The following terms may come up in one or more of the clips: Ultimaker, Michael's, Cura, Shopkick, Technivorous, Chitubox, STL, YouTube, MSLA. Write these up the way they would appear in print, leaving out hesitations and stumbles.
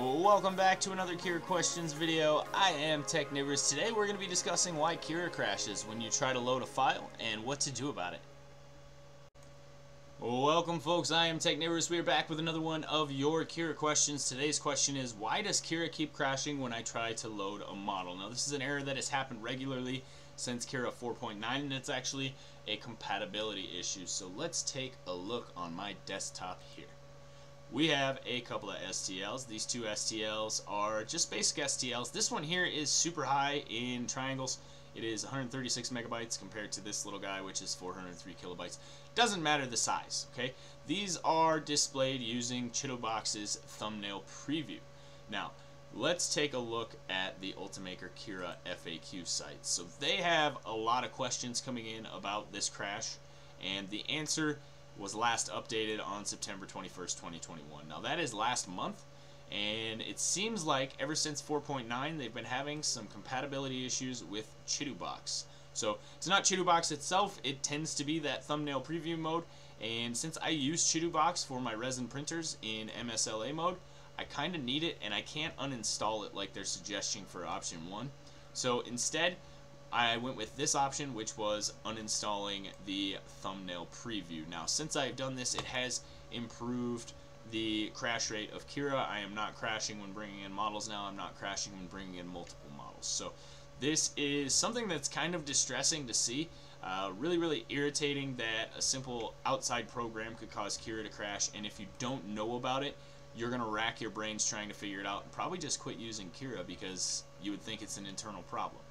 Welcome back to another Cura Questions video. I am Technivorous. Today we're going to be discussing why Cura crashes when you try to load a file and what to do about it. Welcome folks, I am Technivorous. We are back with another one of your Cura questions. Today's question is, why does Cura keep crashing when I try to load a model? Now this is an error that has happened regularly since Cura 4.9 and it's actually a compatibility issue. So let's take a look on my desktop here. We have a couple of STLs. These two STLs are just basic STLs. This one here is super high in triangles. It is 136 megabytes compared to this little guy, which is 403 kilobytes. Doesn't matter the size, okay? These are displayed using Chitubox's thumbnail preview. Now, let's take a look at the Ultimaker Cura FAQ site. So they have a lot of questions coming in about this crash, and the answer was last updated on September 21st, 2021. Now that is last month, and it seems like ever since 4.9 they've been having some compatibility issues with Chitubox. So it's not Chitubox itself, it tends to be that thumbnail preview mode, and since I use Chitubox for my resin printers in MSLA mode, I kinda need it and I can't uninstall it like they're suggesting for option 1. So instead, I went with this option, which was uninstalling the thumbnail preview. Now, since I've done this, it has improved the crash rate of Cura. I am not crashing when bringing in models now. I'm not crashing when bringing in multiple models. So this is something that's kind of distressing to see. Really irritating that a simple outside program could cause Cura to crash, and if you don't know about it, you're going to rack your brains trying to figure it out and probably just quit using Cura because you would think it's an internal problem.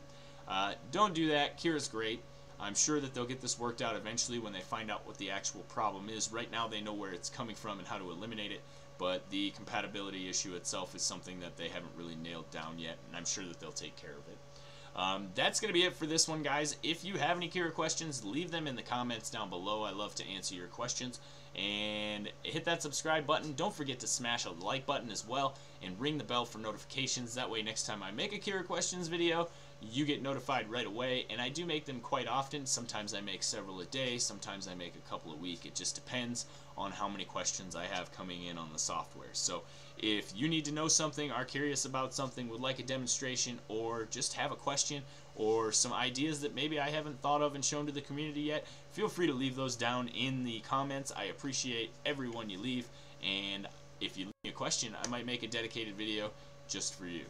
Don't do that. Cura's great. I'm sure that they'll get this worked out eventually when they find out what the actual problem is. Right now they know where it's coming from and how to eliminate it, but the compatibility issue itself is something that they haven't really nailed down yet, and I'm sure that they'll take care of it. That's going to be it for this one, guys. If you have any Cura questions, leave them in the comments down below. I love to answer your questions. And hit that subscribe button. Don't forget to smash a like button as well and ring the bell for notifications. That way next time I make a Cura questions video, you get notified right away. And I do make them quite often. Sometimes I make several a day. Sometimes I make a couple a week. It just depends on how many questions I have coming in on the software. So if you need to know something, are curious about something, would like a demonstration, or just have a question, or some ideas that maybe I haven't thought of and shown to the community yet, feel free to leave those down in the comments. I appreciate everyone you leave, and if you leave me a question, I might make a dedicated video just for you.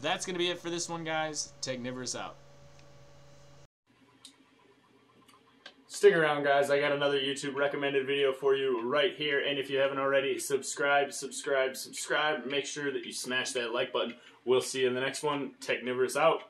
That's going to be it for this one, guys. Technivorous out. Stick around, guys. I got another YouTube recommended video for you right here, and if you haven't already, subscribe. Make sure that you smash that like button. We'll see you in the next one. Technivorous out.